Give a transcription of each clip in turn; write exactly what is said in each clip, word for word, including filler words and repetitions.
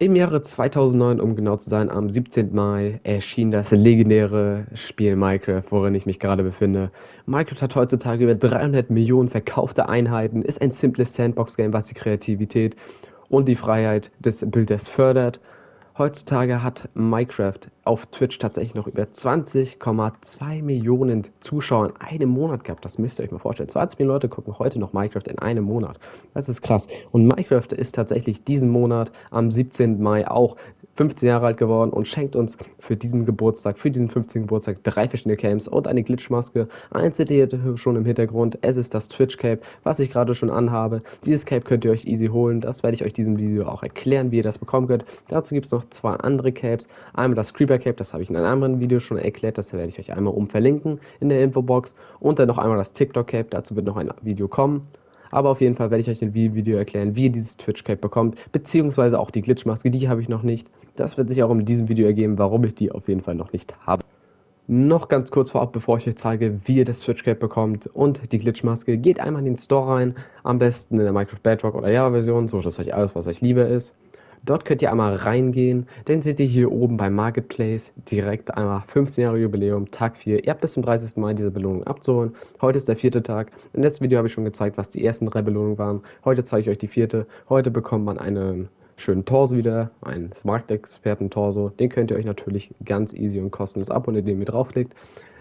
Im Jahre zweitausendneun, um genau zu sein, am siebzehnten Mai erschien das legendäre Spiel Minecraft, worin ich mich gerade befinde. Minecraft hat heutzutage über dreihundert Millionen verkaufte Einheiten, ist ein simples Sandbox-Game, was die Kreativität und die Freiheit des Bilders fördert. Heutzutage hat Minecraft auf Twitch tatsächlich noch über zwanzig Komma zwei Millionen Zuschauer in einem Monat gehabt. Das müsst ihr euch mal vorstellen. zwanzig Millionen Leute gucken heute noch Minecraft in einem Monat. Das ist krass. Und Minecraft ist tatsächlich diesen Monat am siebzehnten Mai auch fünfzehn Jahre alt geworden und schenkt uns für diesen Geburtstag, für diesen fünfzehnten Geburtstag drei verschiedene Camps und eine Glitchmaske. Eins seht ihr schon im Hintergrund. Es ist das Twitch-Cape, was ich gerade schon anhabe. Dieses Cape könnt ihr euch easy holen. Das werde ich euch in diesem Video auch erklären, wie ihr das bekommen könnt. Dazu gibt es noch zwei andere Capes. Einmal das Creeper-Cape, das habe ich in einem anderen Video schon erklärt, das werde ich euch einmal um verlinken in der Infobox. Und dann noch einmal das TikTok-Cape, dazu wird noch ein Video kommen. Aber auf jeden Fall werde ich euch in dem Video erklären, wie ihr dieses Twitch-Cape bekommt, beziehungsweise auch die Glitchmaske, die habe ich noch nicht. Das wird sich auch in diesem Video ergeben, warum ich die auf jeden Fall noch nicht habe. Noch ganz kurz vorab, bevor ich euch zeige, wie ihr das Twitch-Cape bekommt und die Glitchmaske, geht einmal in den Store rein, am besten in der Minecraft Bedrock oder Java-Version, so dass euch alles, was euch lieber ist. Dort könnt ihr einmal reingehen, dann seht ihr hier oben bei Marketplace direkt einmal fünfzehn Jahre Jubiläum, Tag vier. Ihr habt bis zum dreißigsten Mai diese Belohnung abzuholen. Heute ist der vierte Tag. Im letzten Video habe ich schon gezeigt, was die ersten drei Belohnungen waren. Heute zeige ich euch die vierte. Heute bekommt man einen schönen Torso wieder, einen Smart-Experten-Torso. Den könnt ihr euch natürlich ganz easy und kostenlos abholen, indem ihr draufklickt.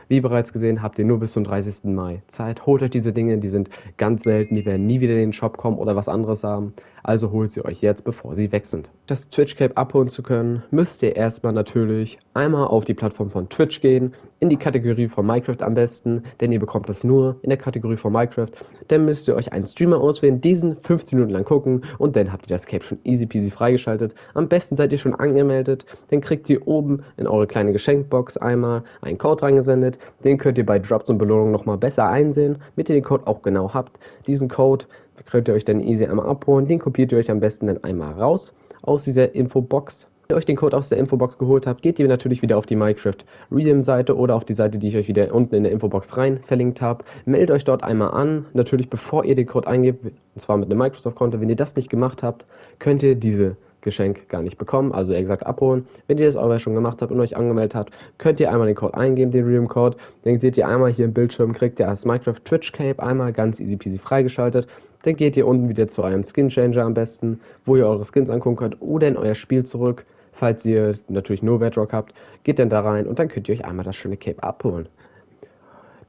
Wie bereits gesehen, habt ihr nur bis zum dreißigsten Mai Zeit. Holt euch diese Dinge, die sind ganz selten, die werden nie wieder in den Shop kommen oder was anderes haben. Also holt sie euch jetzt, bevor sie weg sind. Das Twitch-Cape abholen zu können, müsst ihr erstmal natürlich einmal auf die Plattform von Twitch gehen, in die Kategorie von Minecraft am besten, denn ihr bekommt das nur in der Kategorie von Minecraft. Dann müsst ihr euch einen Streamer auswählen, diesen fünfzehn Minuten lang gucken und dann habt ihr das Cape schon easy peasy freigeschaltet. Am besten seid ihr schon angemeldet, dann kriegt ihr oben in eure kleine Geschenkbox einmal einen Code reingesendet. Den könnt ihr bei Drops und Belohnungen nochmal besser einsehen, damit ihr den Code auch genau habt. Diesen Code könnt ihr euch dann easy einmal abholen, den kopiert ihr euch am besten dann einmal raus aus dieser Infobox. Wenn ihr euch den Code aus der Infobox geholt habt, geht ihr natürlich wieder auf die Minecraft Redeem-Seite oder auf die Seite, die ich euch wieder unten in der Infobox rein verlinkt habe. Meldet euch dort einmal an, natürlich bevor ihr den Code eingebt, und zwar mit einem Microsoft-Konto. Wenn ihr das nicht gemacht habt, könnt ihr diese Geschenk gar nicht bekommen, also eher gesagt abholen. Wenn ihr das aber schon gemacht habt und euch angemeldet habt, könnt ihr einmal den Code eingeben, den Redeem-Code. Dann seht ihr einmal hier im Bildschirm, kriegt ihr als Minecraft Twitch Cape einmal ganz easy peasy freigeschaltet. Dann geht ihr unten wieder zu eurem Skin Changer am besten, wo ihr eure Skins angucken könnt oder in euer Spiel zurück. Falls ihr natürlich nur Bedrock habt, geht dann da rein und dann könnt ihr euch einmal das schöne Cape abholen.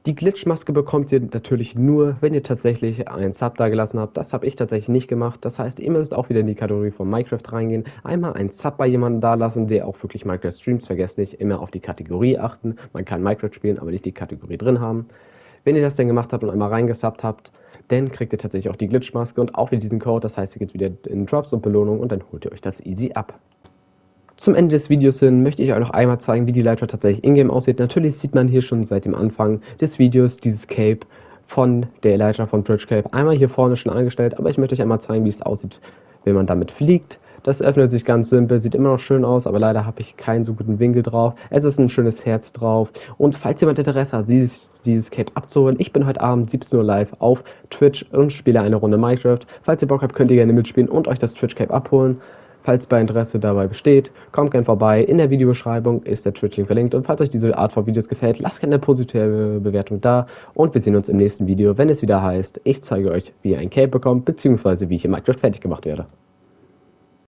Die Glitchmaske bekommt ihr natürlich nur, wenn ihr tatsächlich einen Sub da gelassen habt. Das habe ich tatsächlich nicht gemacht. Das heißt, ihr müsst auch wieder in die Kategorie von Minecraft reingehen. Einmal einen Sub bei jemandem da lassen, der auch wirklich Minecraft streamt. Vergesst nicht, immer auf die Kategorie achten. Man kann Minecraft spielen, aber nicht die Kategorie drin haben. Wenn ihr das dann gemacht habt und einmal reingesubbt habt, dann kriegt ihr tatsächlich auch die Glitchmaske und auch wieder diesen Code. Das heißt, ihr geht wieder in Drops und Belohnungen und dann holt ihr euch das easy ab. Zum Ende des Videos hin möchte ich euch noch einmal zeigen, wie die Elytra tatsächlich in-game aussieht. Natürlich sieht man hier schon seit dem Anfang des Videos dieses Cape von der Elytra von Twitch-Cape. Einmal hier vorne schon angestellt, aber ich möchte euch einmal zeigen, wie es aussieht, wenn man damit fliegt. Das öffnet sich ganz simpel, sieht immer noch schön aus, aber leider habe ich keinen so guten Winkel drauf. Es ist ein schönes Herz drauf und falls jemand Interesse hat, dieses, dieses Cape abzuholen, ich bin heute Abend siebzehn Uhr live auf Twitch und spiele eine Runde Minecraft. Falls ihr Bock habt, könnt ihr gerne mitspielen und euch das Twitch-Cape abholen. Falls bei Interesse dabei besteht, kommt gerne vorbei. In der Videobeschreibung ist der Twitch-Link verlinkt. Und falls euch diese Art von Videos gefällt, lasst gerne eine positive Bewertung da. Und wir sehen uns im nächsten Video, wenn es wieder heißt, ich zeige euch, wie ihr ein Cape bekommt, beziehungsweise wie ich in Minecraft fertig gemacht werde.